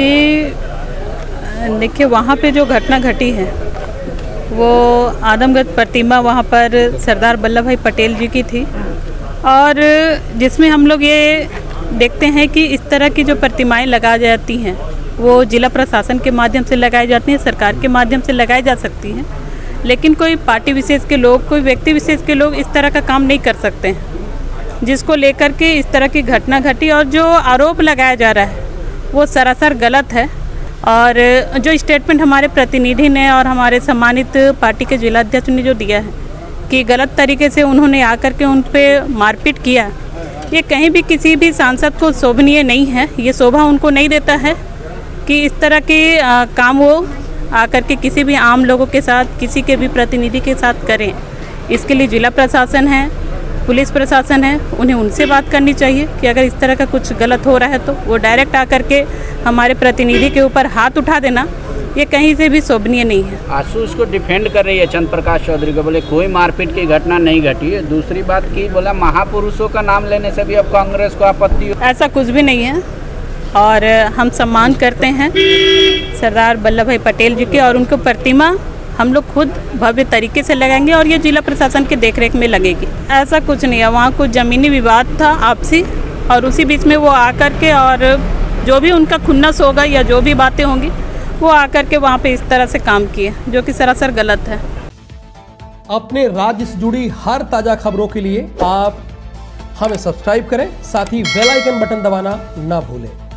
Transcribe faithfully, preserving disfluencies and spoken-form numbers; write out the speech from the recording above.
जी, देखिए वहाँ पे जो घटना घटी है वो आदमगढ़ प्रतिमा वहाँ पर सरदार वल्लभ भाई पटेल जी की थी, और जिसमें हम लोग ये देखते हैं कि इस तरह की जो प्रतिमाएं लगा जाती हैं वो जिला प्रशासन के माध्यम से लगाई जाती हैं, सरकार के माध्यम से लगाई जा सकती हैं, लेकिन कोई पार्टी विशेष के लोग, कोई व्यक्ति विशेष के लोग इस तरह का काम नहीं कर सकते हैं, जिसको लेकर के इस तरह की घटना घटी। और जो आरोप लगाया जा रहा है वो सरासर गलत है, और जो स्टेटमेंट हमारे प्रतिनिधि ने और हमारे सम्मानित पार्टी के जिलाध्यक्ष ने जो दिया है कि गलत तरीके से उन्होंने आकर के उन पर मारपीट किया, ये कहीं भी किसी भी सांसद को शोभनीय नहीं है, ये शोभा उनको नहीं देता है कि इस तरह के काम वो आकर के किसी भी आम लोगों के साथ, किसी के भी प्रतिनिधि के साथ करें। इसके लिए जिला प्रशासन है, पुलिस प्रशासन है, उन्हें उनसे बात करनी चाहिए कि अगर इस तरह का कुछ गलत हो रहा है तो वो डायरेक्ट आकर के हमारे प्रतिनिधि के ऊपर हाथ उठा देना ये कहीं से भी शोभनीय नहीं है। आंसू उसको डिफेंड कर रही है चंद प्रकाश चौधरी को, बोले कोई मारपीट की घटना नहीं घटी है। दूसरी बात की बोला महापुरुषों का नाम लेने से भी अब कांग्रेस को आपत्ति, ऐसा कुछ भी नहीं है, और हम सम्मान करते हैं सरदार वल्लभ भाई पटेल जी के, और उनको प्रतिमा हम लोग खुद भव्य तरीके से लगाएंगे और ये जिला प्रशासन के देखरेख में लगेगी। ऐसा कुछ नहीं है, वहाँ कुछ ज़मीनी विवाद था आपसी, और उसी बीच में वो आकर के, और जो भी उनका खुन्नस होगा या जो भी बातें होंगी वो आकर के वहाँ पे इस तरह से काम किए, जो कि सरासर गलत है। अपने राज्य से जुड़ी हर ताज़ा खबरों के लिए आप हमें सब्सक्राइब करें, साथ ही बेल आइकन बटन दबाना ना भूलें।